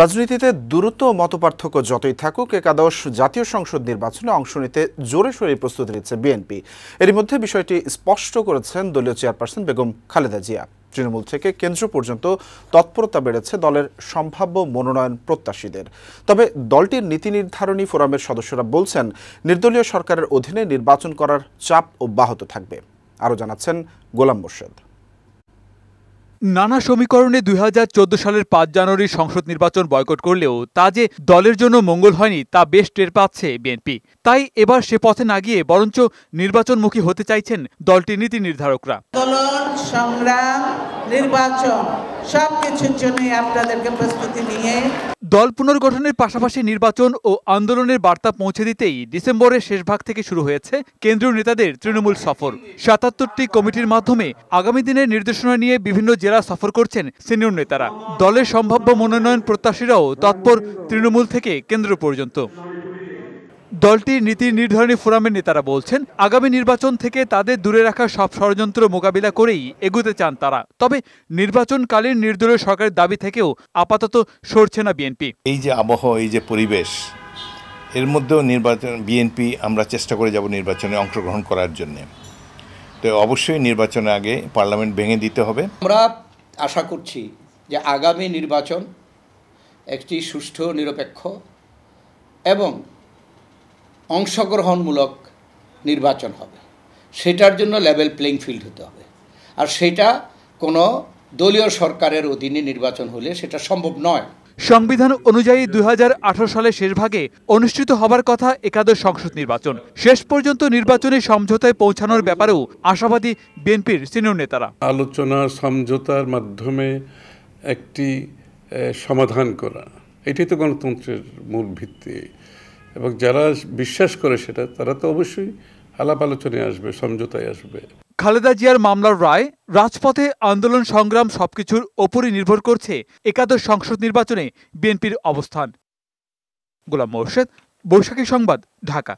রাজনীতিতে দূরত্ব ও মতপার্থক্য যতই থাকুক একাদশ জাতীয় সংসদ নির্বাচনে অংশ নিতে জোরে সোরে প্রস্তুতি নিচ্ছে বিএনপি। এর মধ্যে বিষয়টি স্পষ্ট করেছেন দলীয় চেয়ারপারসন বেগম খালেদা জিয়া। তৃণমূল থেকে কেন্দ্র পর্যন্ত তৎপরতা বেড়েছে দলের সম্ভাব্য মনোনয়ন প্রত্যাশীদের। তবে দলটির নীতি নির্ধারণী ফোরামের সদস্যরা বলছেন, নির্দলীয় সরকারের অধীনে নির্বাচন করার চাপ অব্যাহত থাকবে। আরও জানাচ্ছেন গোলাম মোস্তাক। নানা সমীকরণে ২০১৪ সালের ৫ জানুয়ারির সংসদ নির্বাচন বয়কট করলেও তা যে দলের জন্য মঙ্গল হয়নি তা বেশ টের পাচ্ছে বিএনপি। তাই এবার সে পথে না গিয়ে বরঞ্চ নির্বাচনমুখী হতে চাইছেন দলটির নীতি নির্ধারকরা। আন্দোলন, সংগ্রাম, নির্বাচন সবকিছুর জন্যই আপনাদেরকে প্রস্তুতি নিয়ে। দল পুনর্গঠনের পাশাপাশি নির্বাচন ও আন্দোলনের বার্তা পৌঁছে দিতেই ডিসেম্বরের শেষ ভাগ থেকে শুরু হয়েছে কেন্দ্রীয় নেতাদের তৃণমূল সফর। ৭৭টি কমিটির মাধ্যমে আগামী দিনের নির্দেশনা নিয়ে বিভিন্ন জেলা সফর করছেন সিনিয়র নেতারা। দলের সম্ভাব্য মনোনয়ন প্রত্যাশীরাও তৎপর তৃণমূল থেকে কেন্দ্র পর্যন্ত। দলটির নীতি নির্ধারণী ফোরামের নেতারা বলছেন, আগামী নির্বাচন থেকে তাদের দূরে রাখা সব ষড়যন্ত্র মোকাবিলা করেই এগোতে চান তারা। তবে নির্বাচনকালীন নির্দলীয় সরকারের দাবি থেকেও আপাতত সরছে না বিএনপি। এই যে আবহাওয়া, এই যে পরিবেশ, এর মধ্যেও নির্বাচন বিএনপি আমরা চেষ্টা করে যাব নির্বাচনে অংশগ্রহণ করার জন্য। তো অবশ্যই নির্বাচনের আগে পার্লামেন্ট ভেঙে দিতে হবে। আমরা আশা করছি যে আগামী নির্বাচন একটি সুষ্ঠু, নিরপেক্ষ এবং অংশগ্রহণমূলক নির্বাচন হবে। সেটার জন্য লেভেল প্লেইং ফিল্ড হতে হবে, আর সেটা কোনো দলীয় সরকারের অধীনে নির্বাচন হলে সেটা সম্ভব নয়। সংবিধান অনুযায়ী ২০১৮ সালের শেষ ভাগে অনুষ্ঠিত হবার কথা একাদশ সংসদ নির্বাচন। শেষ পর্যন্ত নির্বাচনে সমঝোতায় পৌঁছানোর ব্যাপারেও আশাবাদী বিএনপির সিনিয়র নেতারা। আলোচনা, সমঝোতার মাধ্যমে একটি সমাধান করা, এটাই তো গণতন্ত্রের মূল ভিত্তি। এবং যারা বিশ্বাস করে সেটা, তারা তো অবশ্যই আলাপ আলোচনায় আসবে, সমঝোতায় আসবে। খালেদা জিয়ার মামলার রায়, রাজপথে আন্দোলন, সংগ্রাম সবকিছুর ওপরই নির্ভর করছে একাদশ সংসদ নির্বাচনে বিএনপির অবস্থান। গোলাম মোর্শেদ, বৈশাখী সংবাদ, ঢাকা।